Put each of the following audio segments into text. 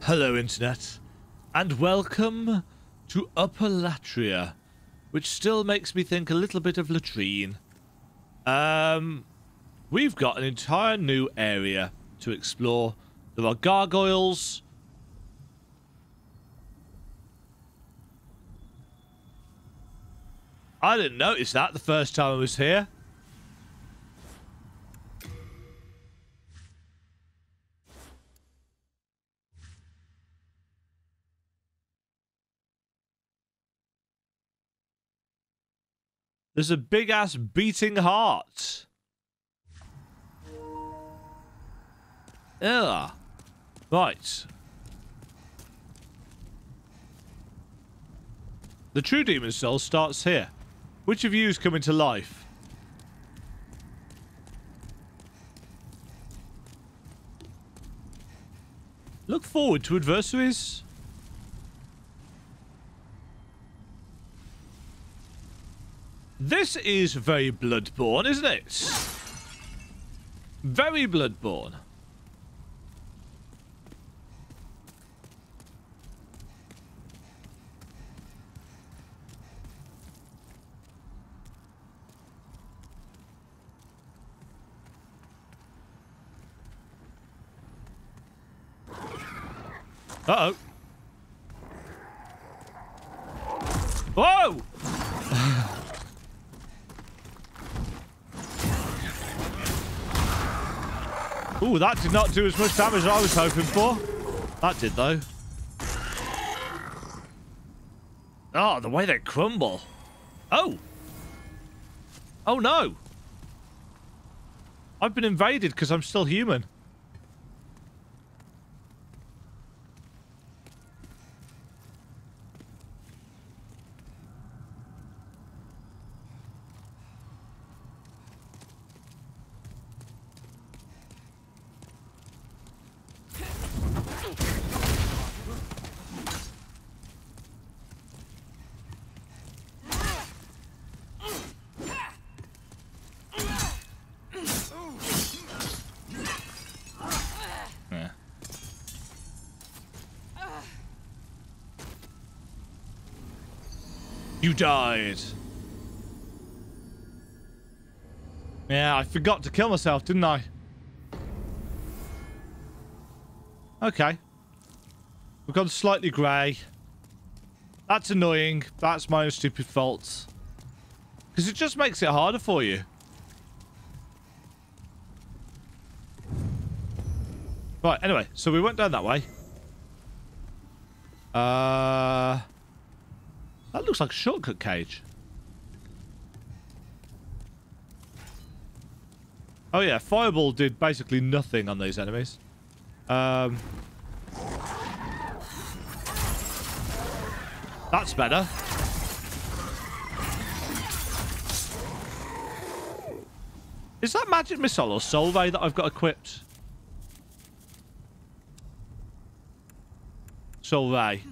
Hello, Internet, and welcome to Upper Latria, which still makes me think a little bit of latrine. We've got an entire new area to explore. There are gargoyles. I didn't notice that the first time I was here. There's a big-ass beating heart. Ugh. Right. The true demon soul starts here. Which of you is coming to life? Look forward to adversaries. This is very Bloodborne, isn't it? Very Bloodborne. Uh-oh. Whoa! Ooh, that did not do as much damage as I was hoping for. That did, though. Oh, the way they crumble. Oh! Oh, no! I've been invaded because I'm still human. You died. Yeah, I forgot to kill myself, didn't I? Okay. We've gone slightly grey. That's annoying. That's my own stupid fault. Because it just makes it harder for you. Right, anyway. So we went down that way. That looks like a shortcut cage. Oh yeah, Fireball did basically nothing on these enemies. That's better. Is that Magic Missile or Soul Ray that I've got equipped? Soul Ray.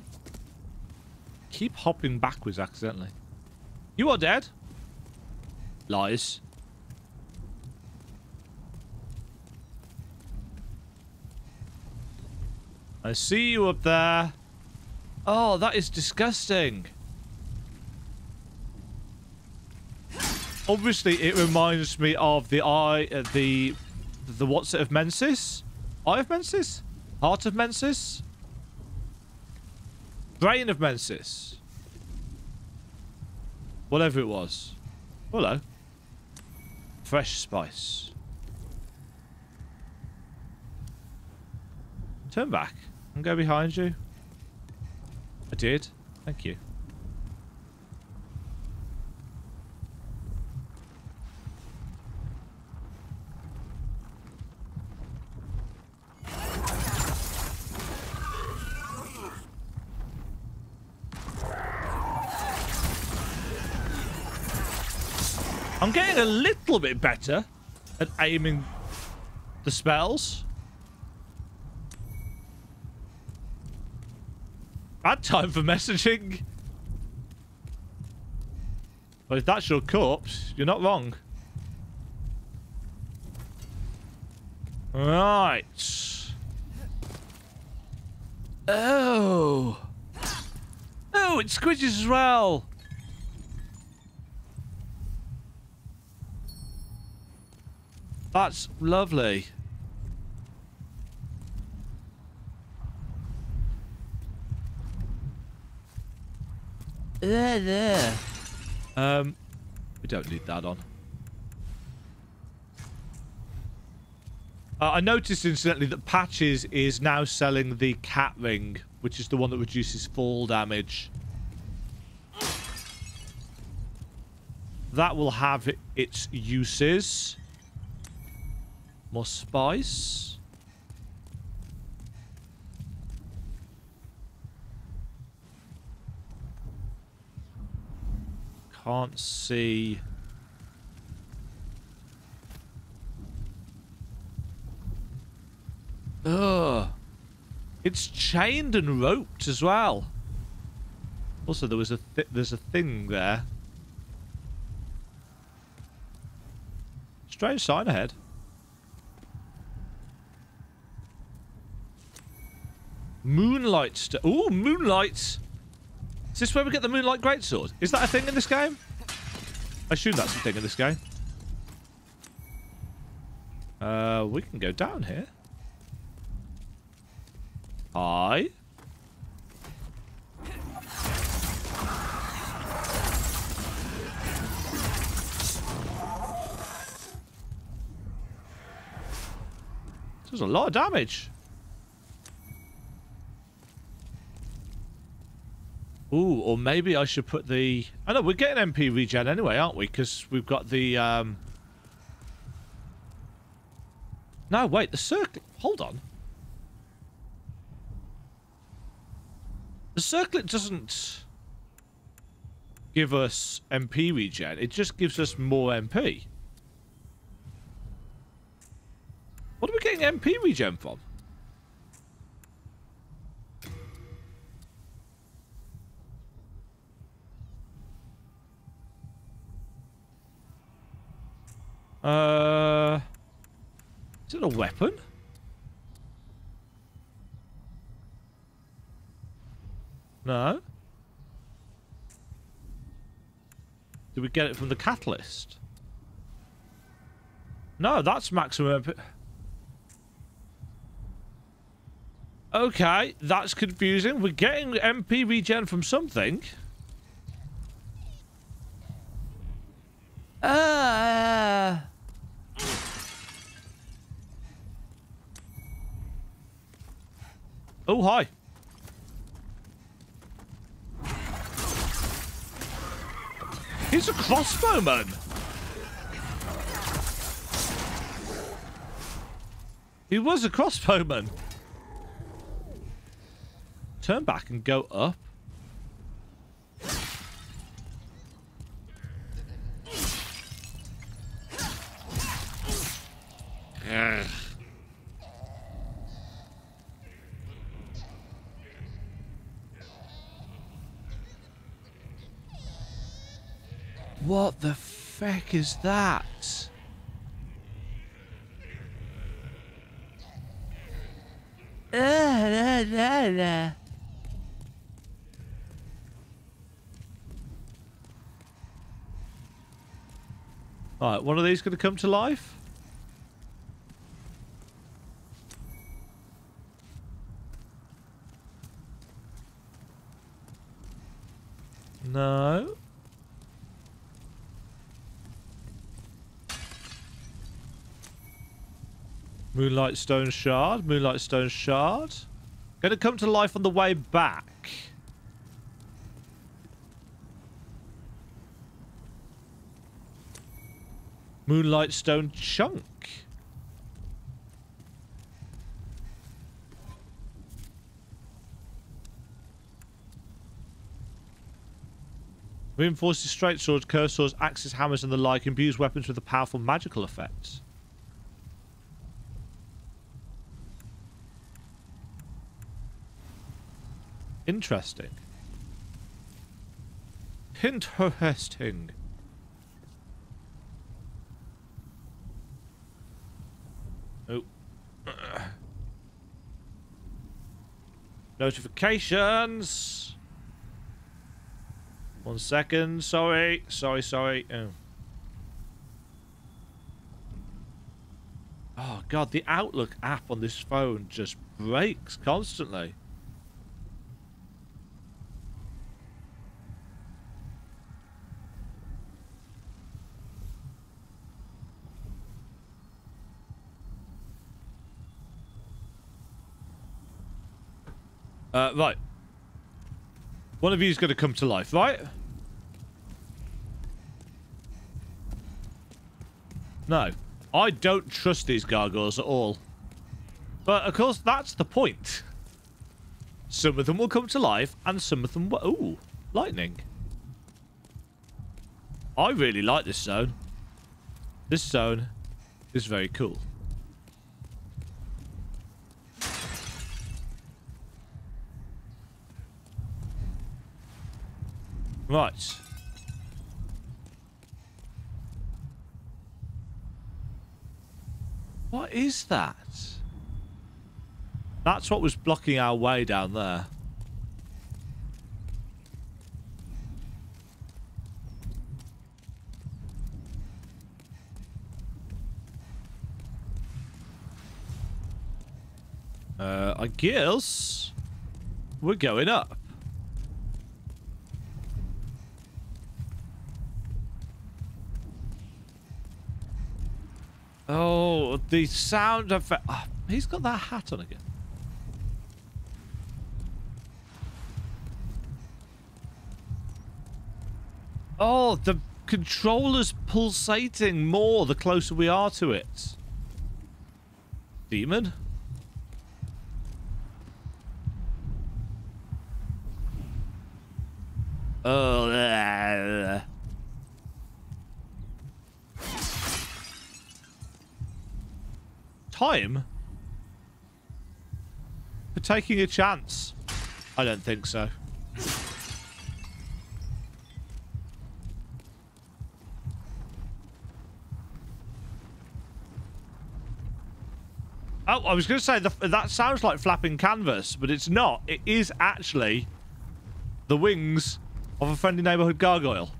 Keep hopping backwards accidentally. You are dead. Lies. I see you up there. Oh, that is disgusting. Obviously, it reminds me of the eye, the what's it of Mensis? Eye of Mensis? Heart of Mensis? Grain of Mensis. Whatever it was. Hello. Fresh spice. Turn back and go behind you. I did. Thank you. I'm getting a little bit better at aiming the spells. Bad time for messaging. But if that's your corpse, you're not wrong. Right. Oh. Oh, it squidges as well. That's lovely. There, there. We don't need that on. I noticed, incidentally, that Patches is now selling the cat ring, which is the one that reduces fall damage. That will have its uses. More spice. Can't see. Ugh. It's chained and roped as well. Also, there was a there's a thing there. Strange sign ahead. Moonlight. Oh, Moonlight. Is this where we get the Moonlight Greatsword? Is that a thing in this game? I assume that's a thing in this game. We can go down here. Hi. This does a lot of damage. Ooh, or maybe I should put the... I know, we're getting MP regen anyway, aren't we? Because we've got the... No, wait, the circlet... Hold on. The circlet doesn't give us MP regen. It just gives us more MP. What are we getting MP regen from? Is it a weapon? No. Did we get it from the catalyst? No, that's maximum. Okay, that's confusing. We're getting MP regen from something. Oh, hi. He's a crossbowman. He was a crossbowman. Turn back and go up. What the feck is that? Alright, one of these going to come to life? No. Moonlight Stone Shard, Moonlight Stone Shard. Gonna come to life on the way back. Moonlight Stone Chunk. Reinforces straight swords, curved swords, axes, hammers, and the like. Imbues weapons with a powerful magical effect. Interesting. Interesting. Oh. Notifications! 1 second, sorry. Oh god, the Outlook app on this phone just breaks constantly. Right. One of you is going to come to life, right? No. I don't trust these gargoyles at all. But, of course, that's the point. Some of them will come to life, and some of them will... Ooh, lightning. I really like this zone. This zone is very cool. Right. What is that? That's what was blocking our way down there. I guess we're going up. Oh, the sound effect. Oh, he's got that hat on again. Oh, the controller's pulsating more the closer we are to it. Demon? Oh, there. Time for taking a chance? I don't think so. Oh, I was going to say that sounds like flapping canvas, but it's not. It is actually the wings of a friendly neighborhood gargoyle.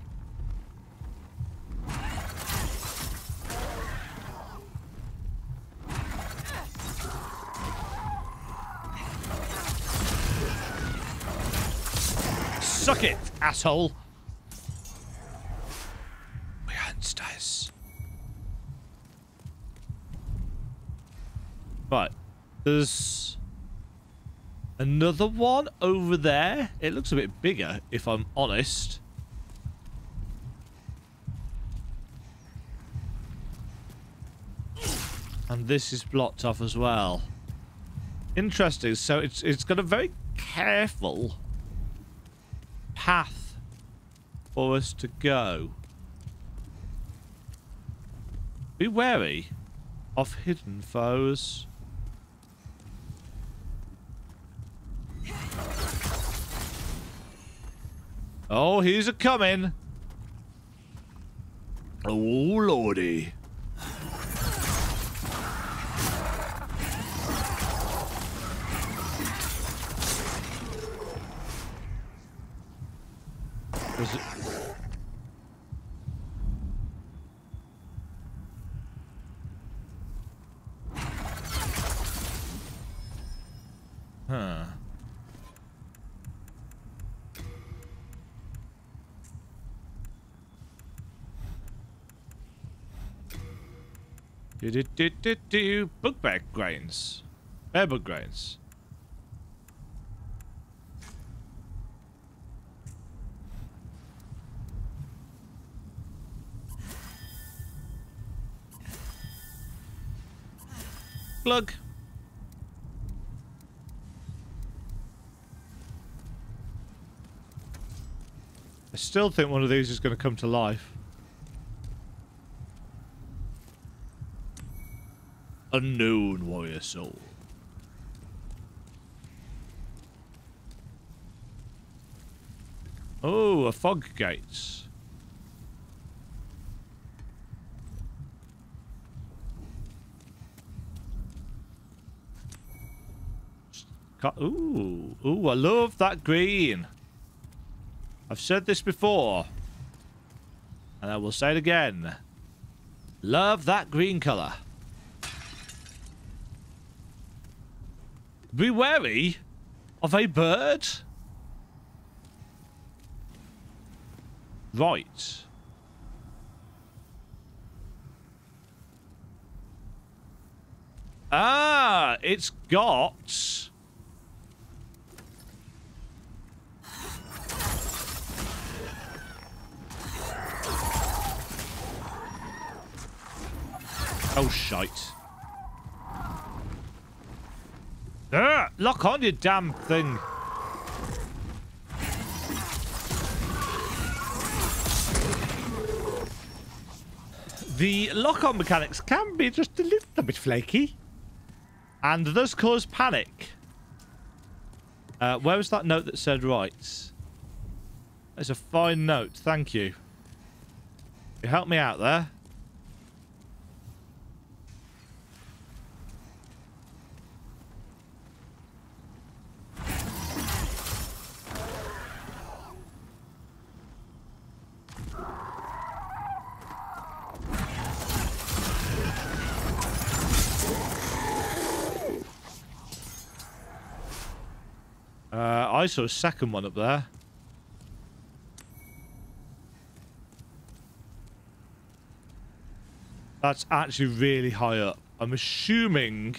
Suck it, asshole. We hunt dice. Right. There's another one over there. It looks a bit bigger, if I'm honest. And this is blocked off as well. Interesting. So it's got a very careful path for us to go. Be wary of hidden foes. Oh, he's a coming. Oh, lordy. Bug grains. Bear bug grains. Plug. I still think one of these is going to come to life. Unknown warrior soul. Oh, a fog gate. Got, ooh, I love that green. I've said this before, and I will say it again. Love that green colour. Be wary of a bird. Right. Ah, it's got... Oh, shite. Ugh, lock on, you damn thing. The lock-on mechanics can be just a little bit flaky and does cause panic. Where was that note that said rights? That's a fine note. Thank you. You helped me out there. I saw a second one up there. That's actually really high up. I'm assuming...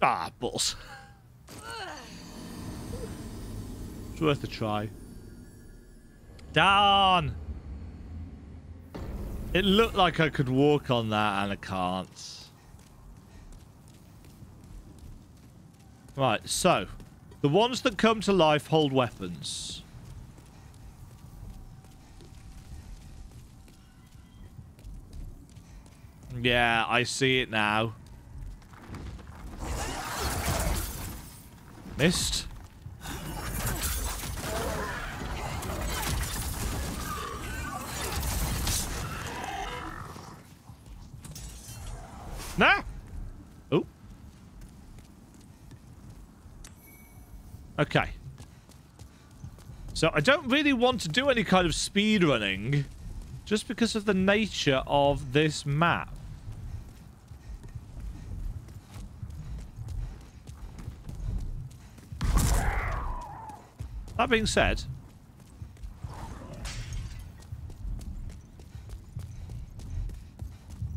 Ah, balls. It's worth a try. Darn! It looked like I could walk on that, and I can't. Right, so. The ones that come to life hold weapons. Yeah, I see it now. Missed. Nah. Oh. Okay. So I don't really want to do any kind of speed running, just because of the nature of this map. That being said.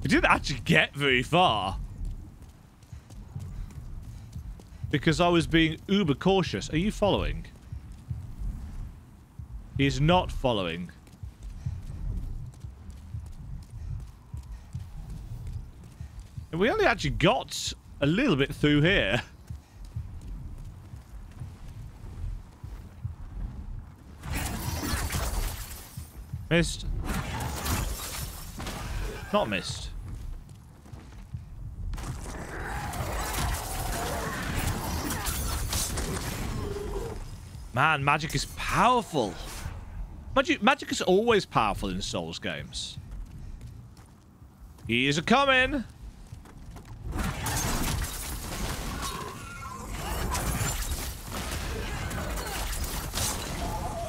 We didn't actually get very far. Because I was being uber cautious. Are you following? He's not following. And we only actually got a little bit through here. Missed. Not missed. Man, magic is powerful. Magic is always powerful in Souls games. He is a-coming.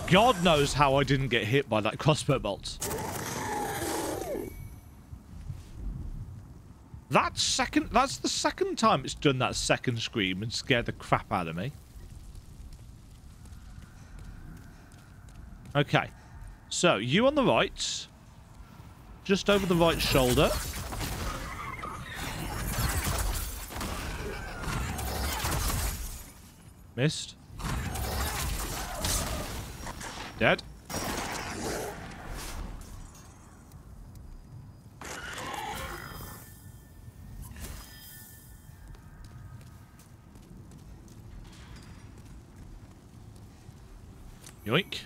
God knows how I didn't get hit by that crossbow bolt. That's the second time it's done that second scream and scared the crap out of me. Okay, so you on the right, just over the right shoulder. Missed. Dead. Yoink.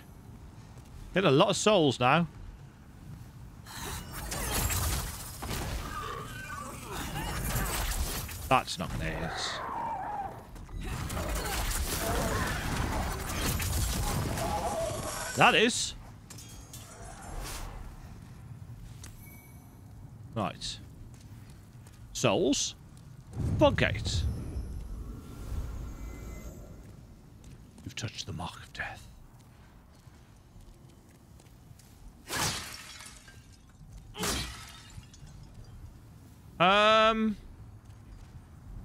Hit a lot of souls now. That's not going to hit us. That is. Right. Souls. Foggates. You've touched the mark of death.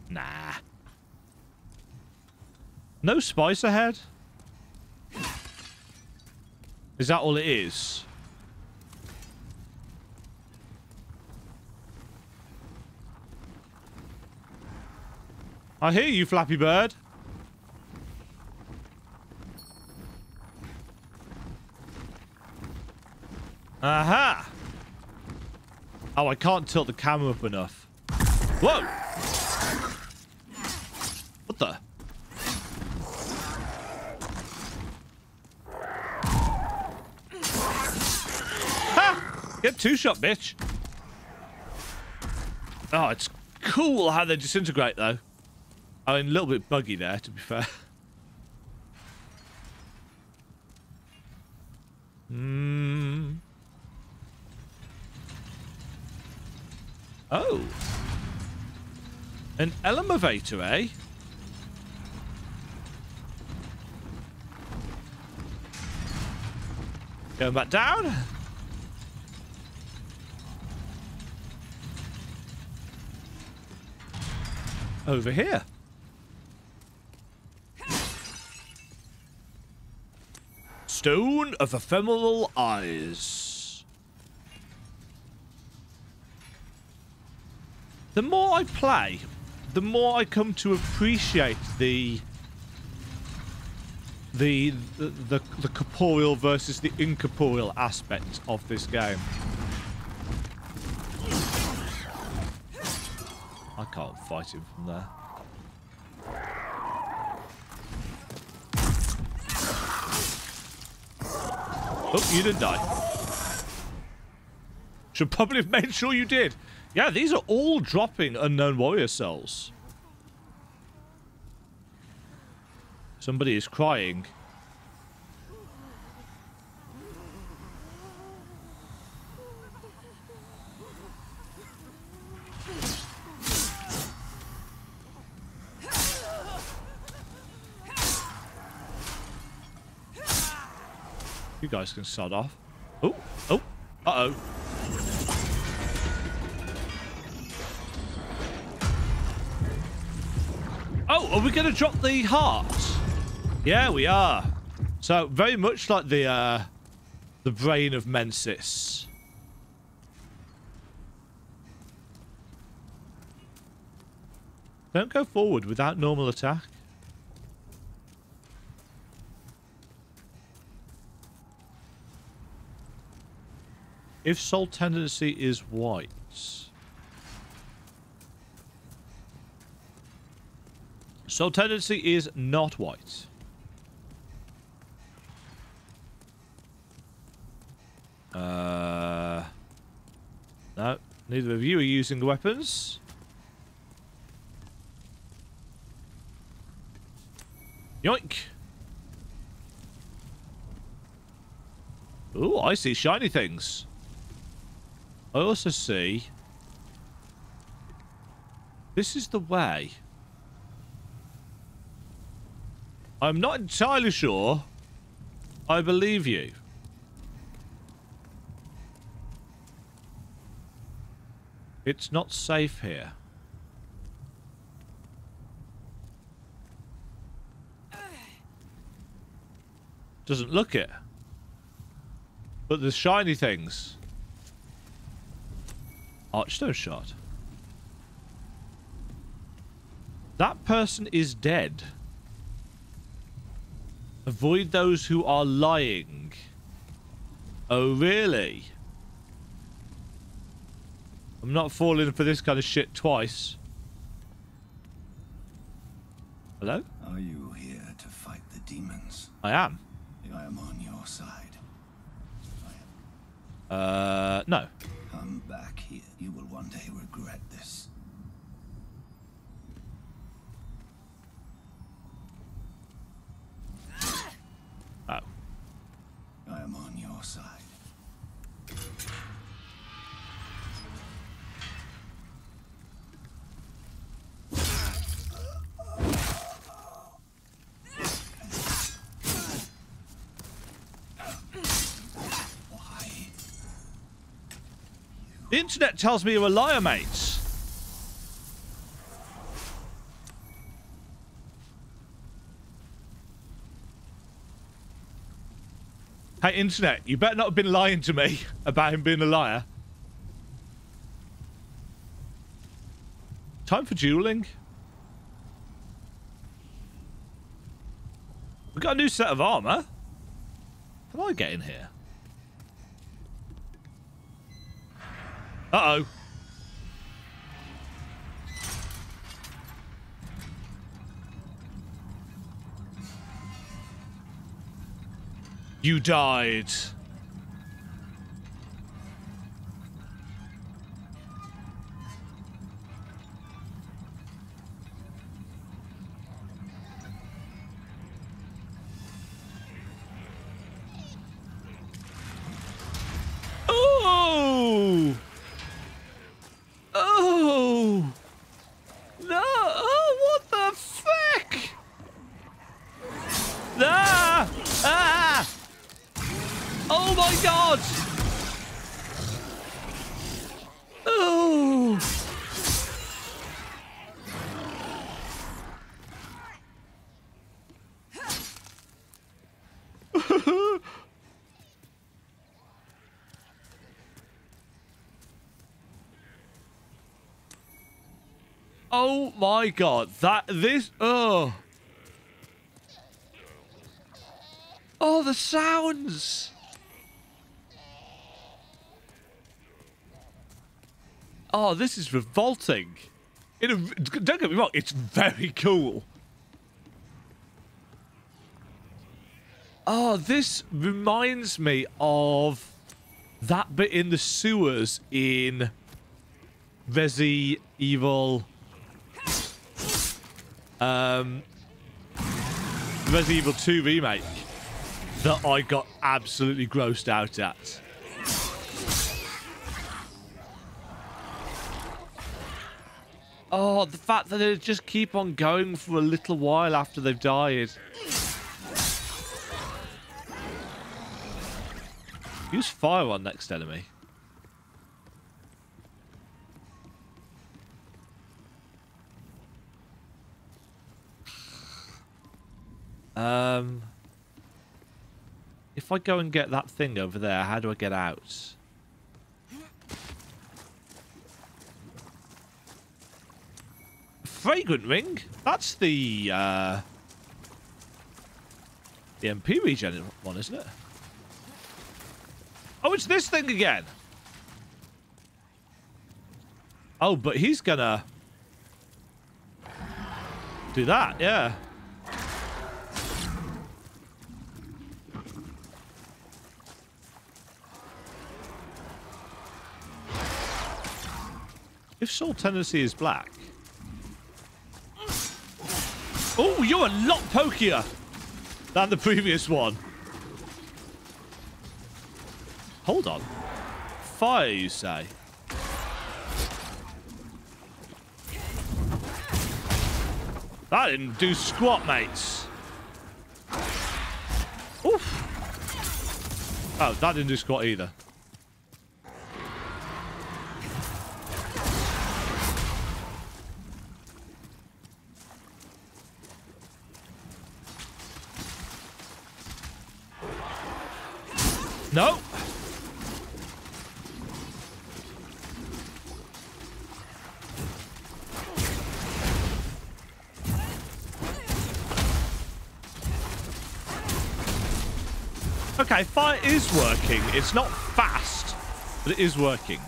Nah. No spice ahead? Is that all it is? I hear you, Flappy Bird. Aha! Oh, I can't tilt the camera up enough. Whoa! What the? Ha! Get two-shot, bitch. Oh, it's cool how they disintegrate, though. I mean, a little bit buggy there, to be fair. Mm. Oh. An elevator, eh? Going back down. Over here. Stone of Ephemeral Eyes. The more I play, the more I come to appreciate the corporeal versus the incorporeal aspect of this game. I can't fight him from there. Oh, you didn't die. Should probably have made sure you did. Yeah, these are all dropping unknown warrior souls. Somebody is crying. You guys can sod off. Oh, oh, uh-oh. Oh, are we going to drop the hearts? Yeah, we are. So, very much like the Grain of Mensis. Don't go forward without normal attack. If soul tendency is white. Soul tendency is not white. No, neither of you are using weapons. Yoink. Ooh, I see shiny things. I also see this is the way. I'm not entirely sure I believe you. It's not safe here. Doesn't look it. But there's shiny things. Archstone Shard. That person is dead. Avoid those who are lying. Oh, really? I'm not falling for this kind of shit twice. Hello? Are you here to fight the demons? I am. I am on your side. No. Come back here. You will one day regret this. Oh. I am on your side. The internet tells me you're a liar, mate. Hey, internet, you better not have been lying to me about him being a liar. Time for dueling. We got a new set of armor. How do I get in here? Uh-oh. You died. Oh! Oh! No! Oh, what the fuck? Ah! Ah! Oh my god! Oh! Oh my god! Oh! Oh, the sounds! Oh, this is revolting. Don't get me wrong, it's very cool. Oh, this reminds me of that bit in the sewers in Resi Evil... Resident Evil 2 Remake that I got absolutely grossed out at. Oh, the fact that they just keep on going for a little while after they've died. Use fire on next enemy. If I go and get that thing over there, how do I get out? Fragrant Ring? That's the MP regen one, isn't it? Oh, it's this thing again. Oh, but he's gonna do that, yeah. If Soul Tendency is black. Oh, you're a lot pokier than the previous one. Hold on. Fire, you say? That didn't do squat, mates. Oof. Oh, that didn't do squat either. No. Okay, fire is working. It's not fast, but it is working.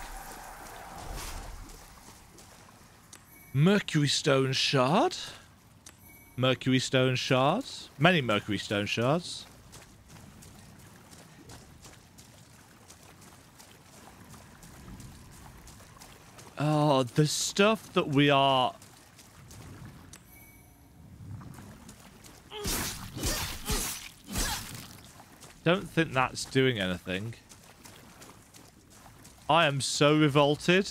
Mercury Stone Shard. Mercury Stone Shards. Many Mercury Stone Shards. Oh, the stuff that we are... Don't think that's doing anything. I am so revolted.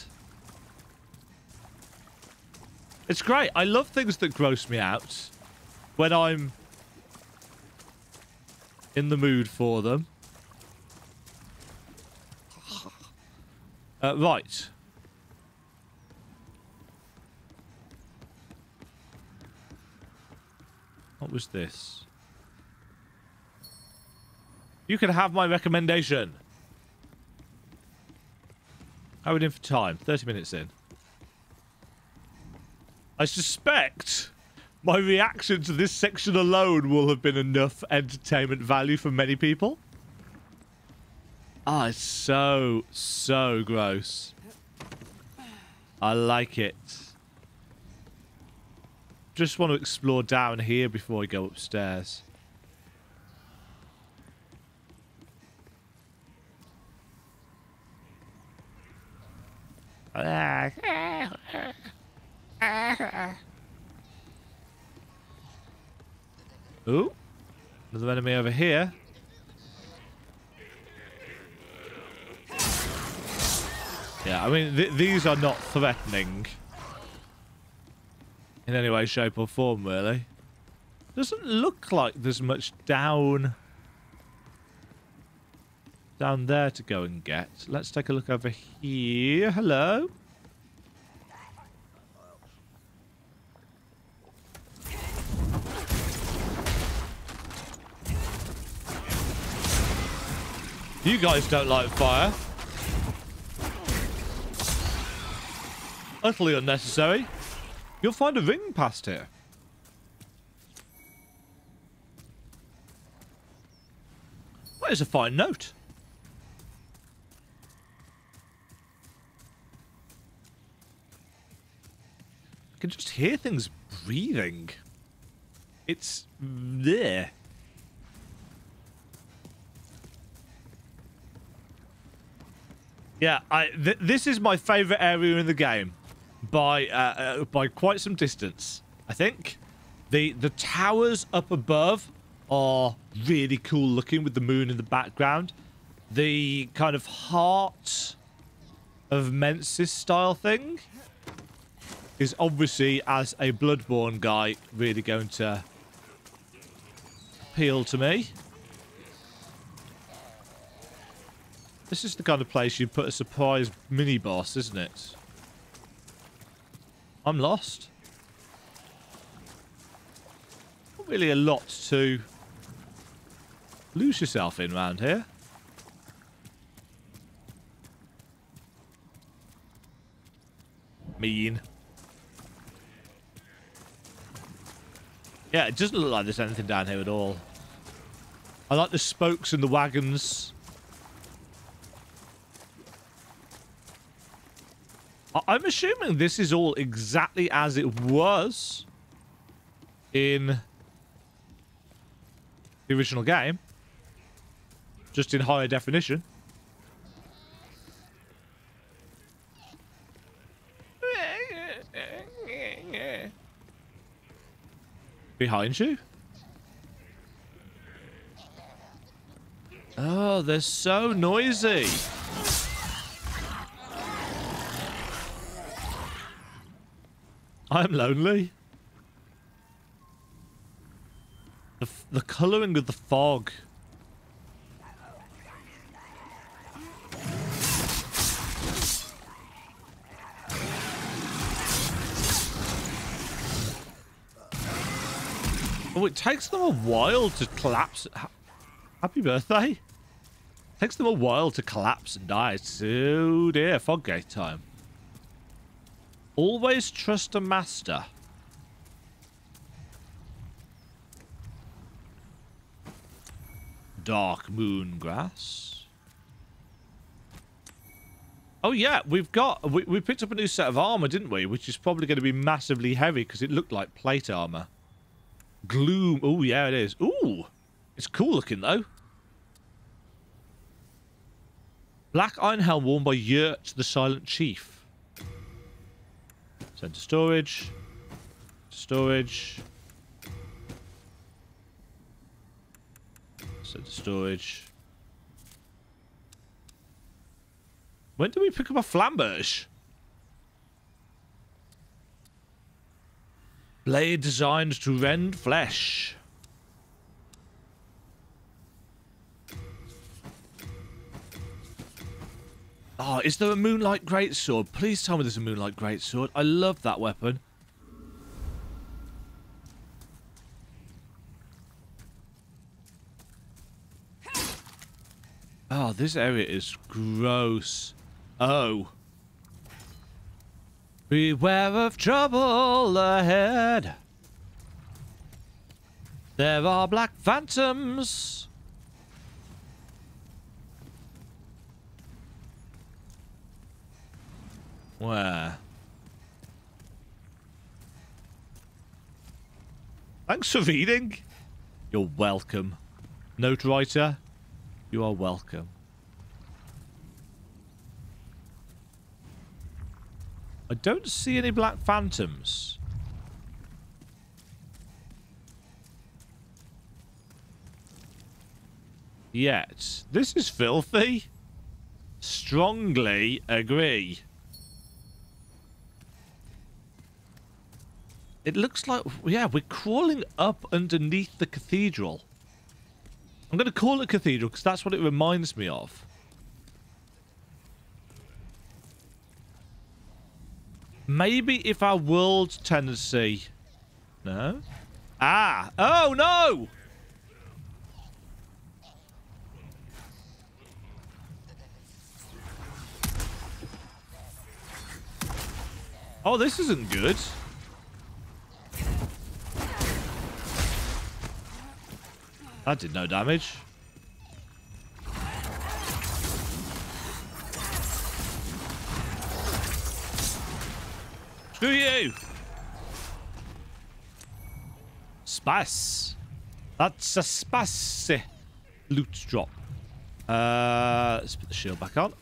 It's great. I love things that gross me out when I'm in the mood for them. Right. What was this? You can have my recommendation. How are we doing for time? 30 minutes in. I suspect my reaction to this section alone will have been enough entertainment value for many people. Ah, it's so, so gross. I like it. Just want to explore down here before I go upstairs. Ooh, another enemy over here. Yeah, I mean, these are not threatening in any way, shape or form, really. Doesn't look like there's much down there to go and get. Let's take a look over here. Hello. You guys don't like fire. Utterly unnecessary. You'll find a ring past here. That is a fine note. I can just hear things breathing. It's there. Yeah, this is my favorite area in the game. By quite some distance, I think. The towers up above are really cool looking with the moon in the background. The kind of Heart of Mensis style thing is obviously, as a Bloodborne guy, really going to appeal to me. This is the kind of place you put a surprise mini-boss, isn't it? I'm lost. Not really a lot to lose yourself in round here. Mean. Yeah, it doesn't look like there's anything down here at all. I like the spokes and the wagons. I'm assuming this is all exactly as it was in the original game, just in higher definition. Behind you? Oh, they're so noisy. I'm lonely. The colouring of the fog. Oh, it takes them a while to collapse. Happy birthday. It takes them a while to collapse and die. So dear, Foggate time. Always trust a master. Dark Moon Grass. Oh yeah, we picked up a new set of armor, didn't we? Which is probably going to be massively heavy because it looked like plate armor. Gloom. Oh yeah, it is. Ooh, it's cool looking though. Black iron helm worn by Yurt, the Silent Chief. Send to storage. Storage. Send to storage. When do we pick up a Flamberge? Blade designed to rend flesh. Oh, is there a Moonlight Greatsword? Please tell me there's a Moonlight Greatsword. I love that weapon. Oh, this area is gross. Oh. Beware of trouble ahead. There are black phantoms. Where? Thanks for reading. You're welcome. Note writer, you are welcome. I don't see any black phantoms. Yet. This is filthy. Strongly agree. It looks like, yeah, we're crawling up underneath the cathedral. I'm going to call it cathedral because that's what it reminds me of. Maybe if our world tendency... No? Ah! Oh, no! Oh, this isn't good. That did no damage. Screw you! Space. That's a space loot drop. Let's put the shield back on.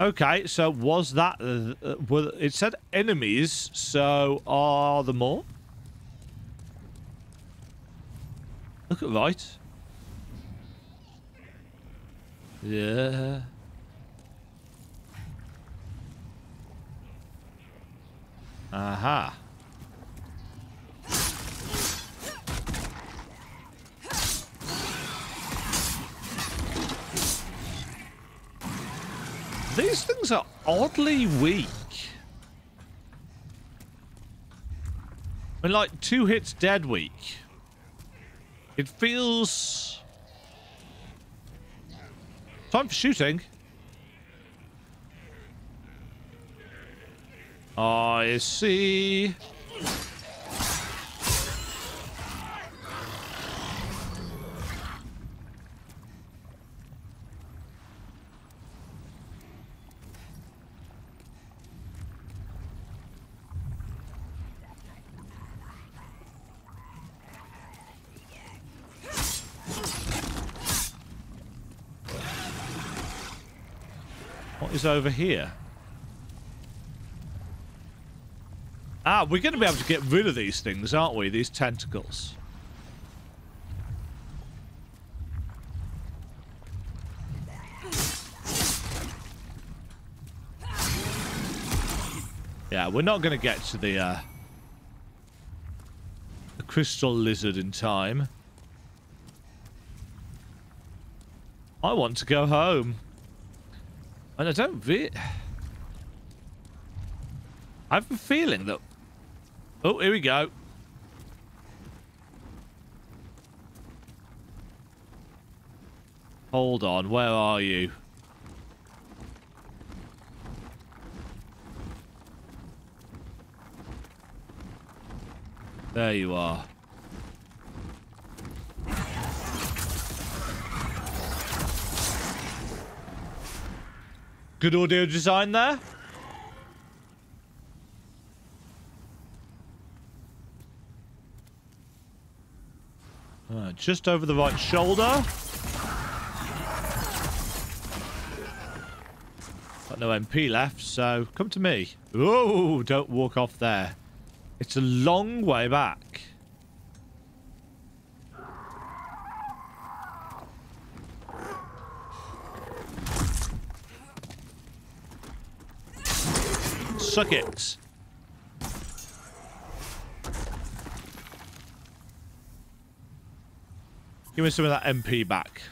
Okay, so was that... well, it said enemies, so are there more? Look at right. Yeah... Aha. These things are oddly weak. We're like 2 hits dead weak. It feels... Time for shooting. I see. What is over here? Ah, we're going to be able to get rid of these things, aren't we? These tentacles. Yeah, we're not going to get to the crystal lizard in time. I want to go home. And I don't I have a feeling that... Oh, here we go. Hold on, where are you? There you are. Good audio design there. Just over the right shoulder. Got no MP left, so come to me. Oh, don't walk off there. It's a long way back. Suck it. Give me some of that MP back.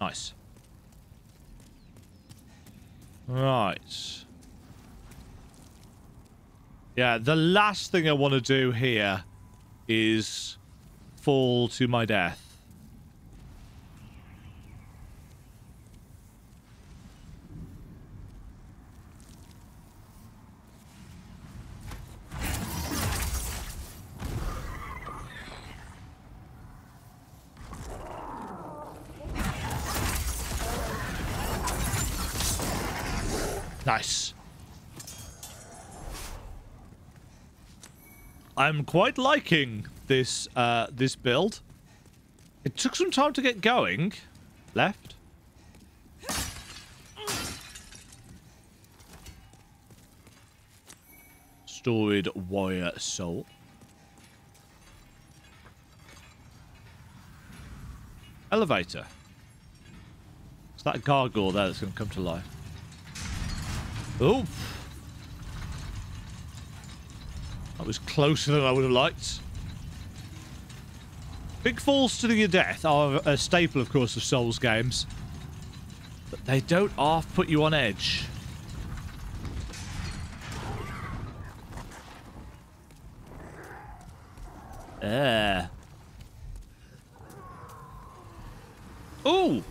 Nice. Right. Yeah, the last thing I want to do here is fall to my death. Nice. I'm quite liking this this build. It took some time to get going. Left. Storied warrior soul. Elevator. It's that gargoyle there that's going to come to life. Oh, that was closer than I would have liked. Big falls to your death are a staple, of course, of Souls games. But they don't half put you on edge. There. Ooh!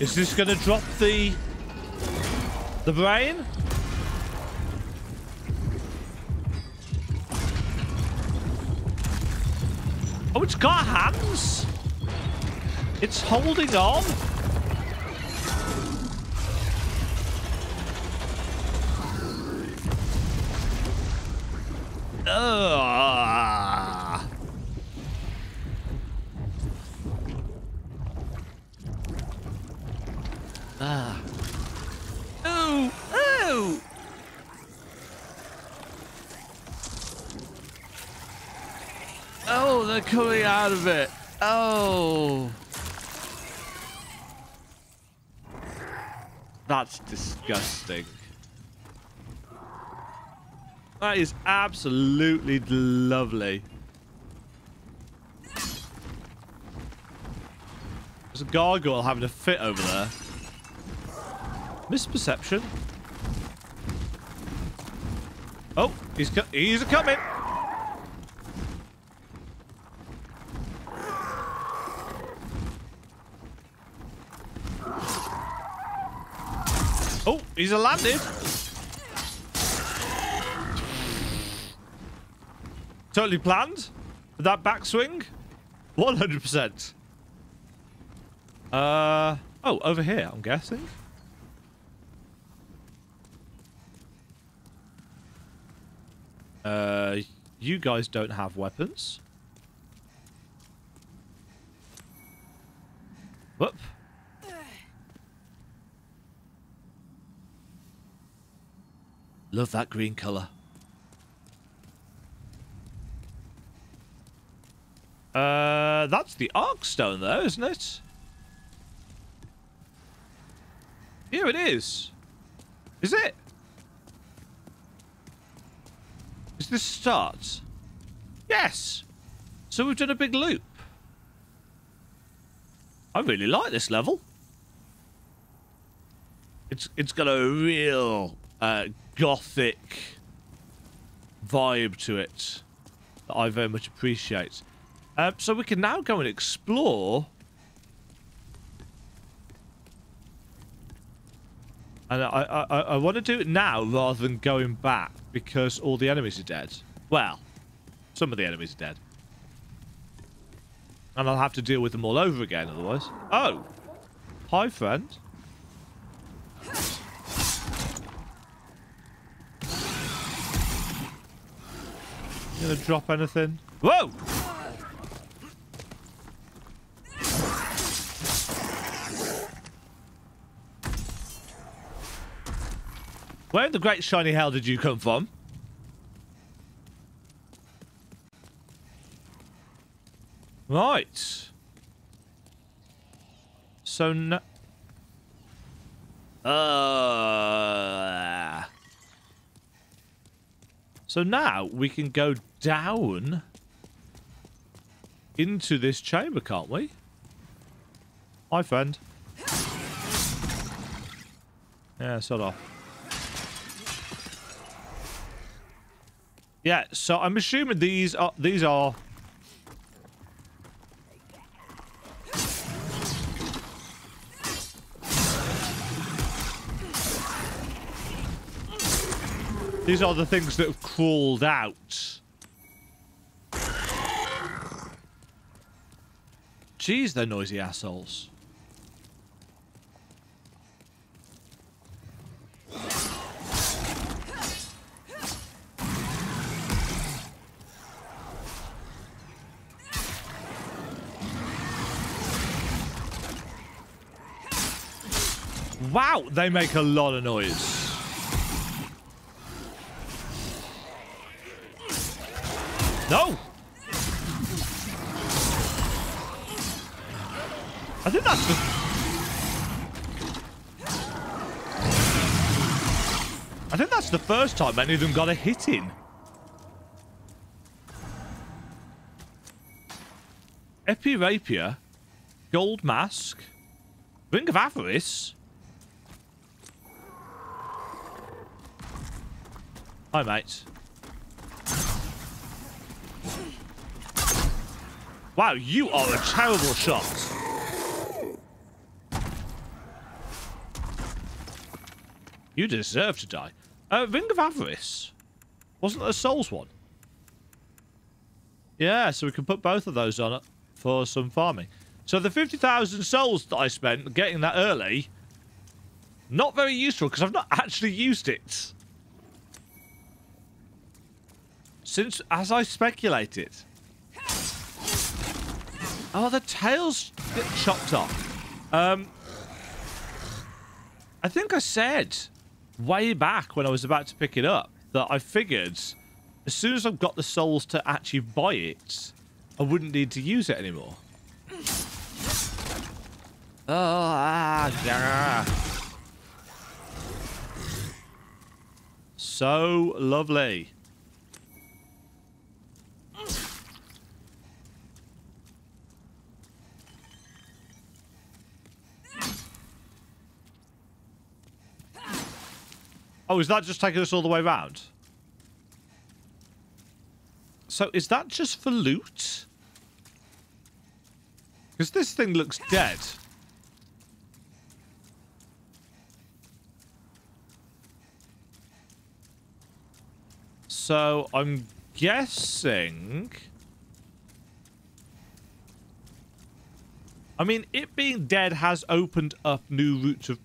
Is this going to drop the brain? Oh, it's got hands. It's holding on. Out of it. Oh, that's disgusting. That is absolutely lovely. There's a gargoyle having a fit over there. Misperception. Oh, he's coming. He's landed. Totally planned. That backswing. 100%. Oh, over here, I'm guessing. You guys don't have weapons. Whoop. Love that green color. That's the arc stone though, isn't it? Here it is. Is it? Is this start? Yes. So we've done a big loop. I really like this level. It's got a real gothic vibe to it that I very much appreciate. So we can now go and explore, and I want to do it now rather than going back because all the enemies are dead. Well, some of the enemies are dead, and I'll have to deal with them all over again otherwise. Oh, hi friend. Gonna drop anything? Whoa! Where in the great shiny hell did you come from? Right. So no. So now we can go down into this chamber, can't we? Hi, friend. Yeah, sod off. Yeah, so I'm assuming these are these are the things that have crawled out. Jeez, they're noisy assholes. Wow, they make a lot of noise. No! I think that's the... I think that's the first time any of them got a hit in. Epi Rapier, Gold Mask, Ring of Avarice. Hi, mate. Wow, you are a terrible shot. You deserve to die. Ring of Avarice. Wasn't there a Souls one? Yeah, so we can put both of those on it for some farming. So the 50,000 souls that I spent getting that early, not very useful because I've not actually used it. Since, as I speculated. Oh, the tails get chopped off. I think I said way back when I was about to pick it up that I figured as soon as I've got the souls to actually buy it, I wouldn't need to use it anymore. Oh, yeah. So lovely. Oh, is that just taking us all the way round? So is that just for loot? Because this thing looks dead. So I'm guessing... I mean, it being dead has opened up new routes of...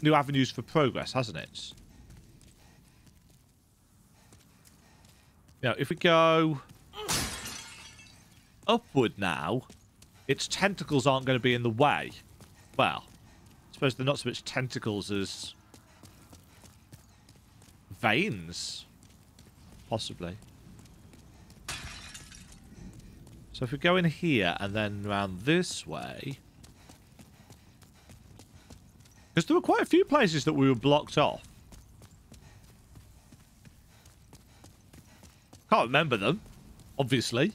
new avenues for progress, hasn't it? Now, if we go upward now, its tentacles aren't going to be in the way. Well, I suppose they're not so much tentacles as veins, possibly. So if we go in here and then round this way... Because there were quite a few places that we were blocked off. Can't remember them, obviously.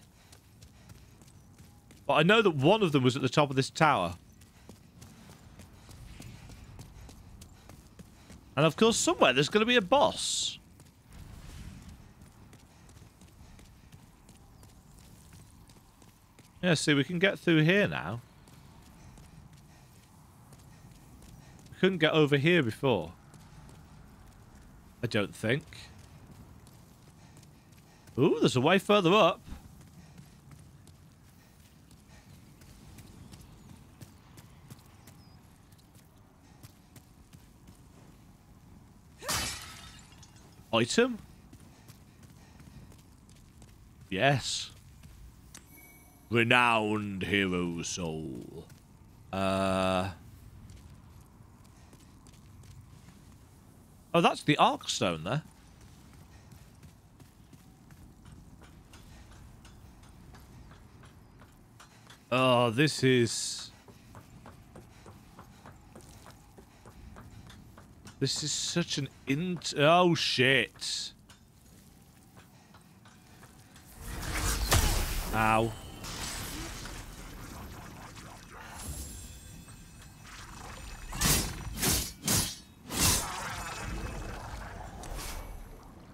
But I know that one of them was at the top of this tower. And of course, somewhere there's going to be a boss. Yeah, see, we can get through here now. We couldn't get over here before. I don't think. Ooh, there's a way further up. Item? Yes. Renowned hero soul. Oh, that's the Arc Stone there. Oh, this is... This is such an oh shit. Ow.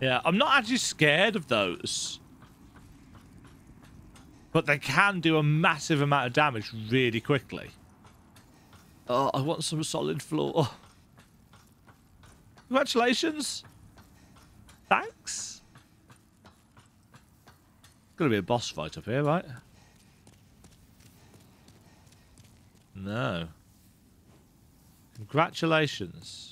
Yeah, I'm not actually scared of those. But they can do a massive amount of damage really quickly. Oh, I want some solid floor. Congratulations. Thanks. Gonna be a boss fight up here, right? No. Congratulations.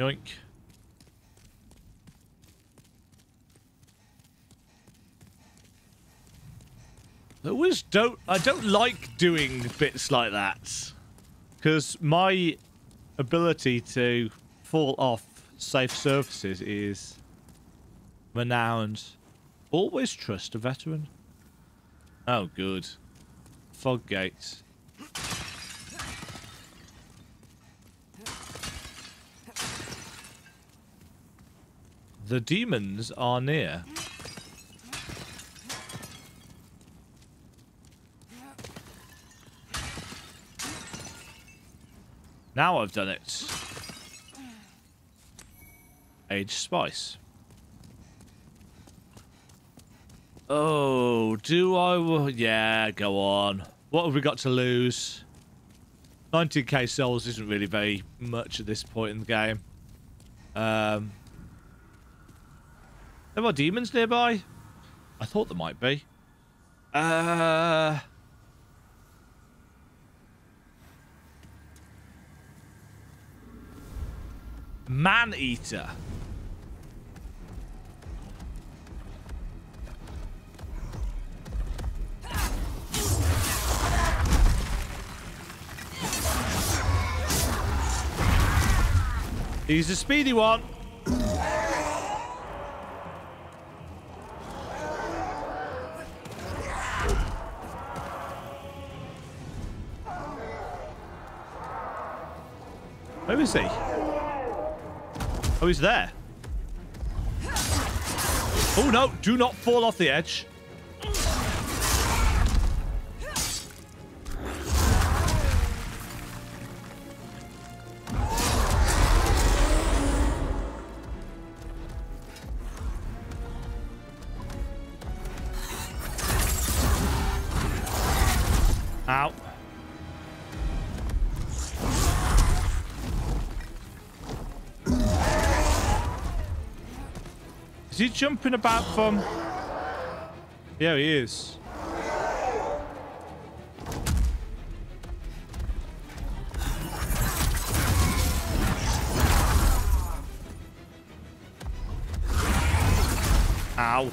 Yoink. I don't like doing bits like that, because my ability to fall off safe surfaces is renowned. Always trust a veteran. Oh, good. Fog gates. The demons are near. Now I've done it. Age spice. Oh, do I... Yeah, go on. What have we got to lose? 19k souls isn't really very much at this point in the game. There are demons nearby? I thought there might be. Man-eater. He's a speedy one. Where is he? Oh, he's there. Oh, no. Do not fall off the edge. Ow. Is he jumping about from... Yeah, he is. Ow.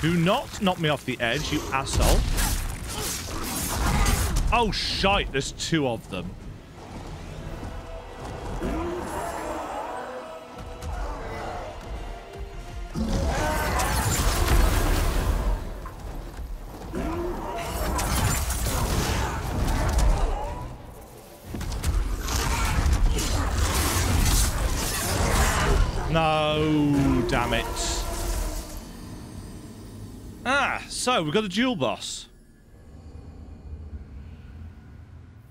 Do not knock me off the edge, you asshole. Oh, shite, there's two of them. No, damn it. Ah, so we've got a dual boss.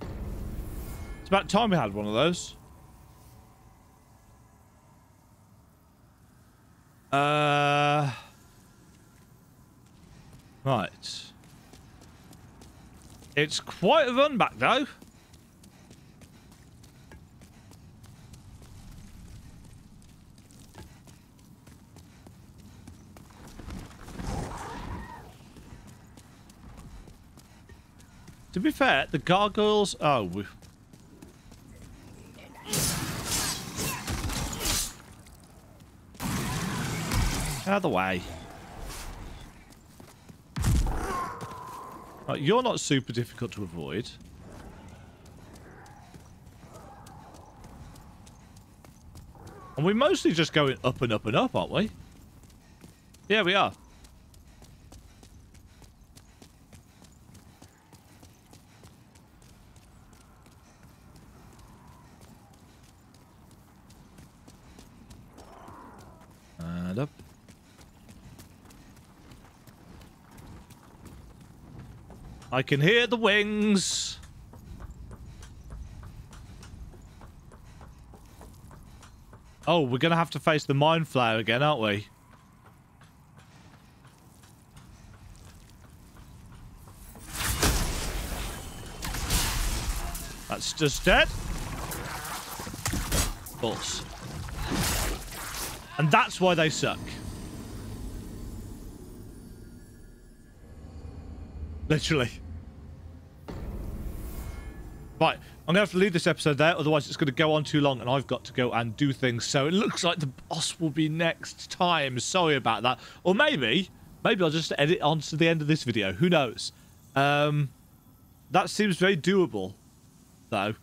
It's about time we had one of those. Right. It's quite a run back, though. To be fair, the gargoyles... Oh, we... Out of the way. Right, you're not super difficult to avoid. And we're mostly just going up and up and up, aren't we? Yeah, we are. And up. I can hear the wings. Oh, we're going to have to face the Mindflower again, aren't we? That's just dead. Balls. And that's why they suck. Literally. Right. I'm going to have to leave this episode there, otherwise it's going to go on too long and I've got to go and do things. So it looks like the boss will be next time. Sorry about that. Or maybe I'll just edit on to the end of this video. Who knows? That seems very doable, though.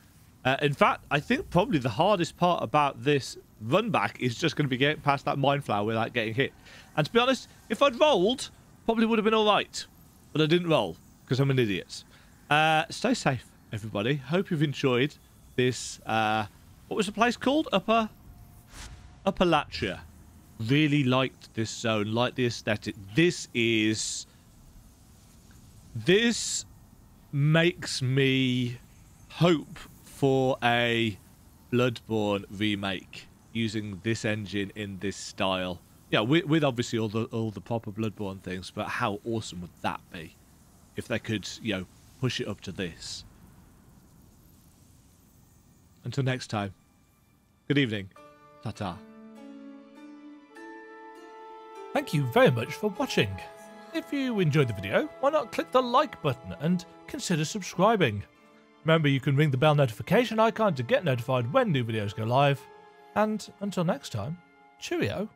In fact, I think probably the hardest part about this run back is just going to be getting past that Mindflower without getting hit. And to be honest, if I'd rolled, probably would have been all right. But I didn't roll, because I'm an idiot. Stay safe, everybody. Hope you've enjoyed this what was the place called? Upper Latria. Really liked this zone, like the aesthetic. This makes me hope for a Bloodborne remake using this engine in this style. Yeah, with obviously all the proper Bloodborne things, but how awesome would that be if they could, you know, push it up to this. Until next time, good evening, ta-ta. Thank you very much for watching. If you enjoyed the video, why not click the like button and consider subscribing. Remember, you can ring the bell notification icon to get notified when new videos go live. And until next time, cheerio.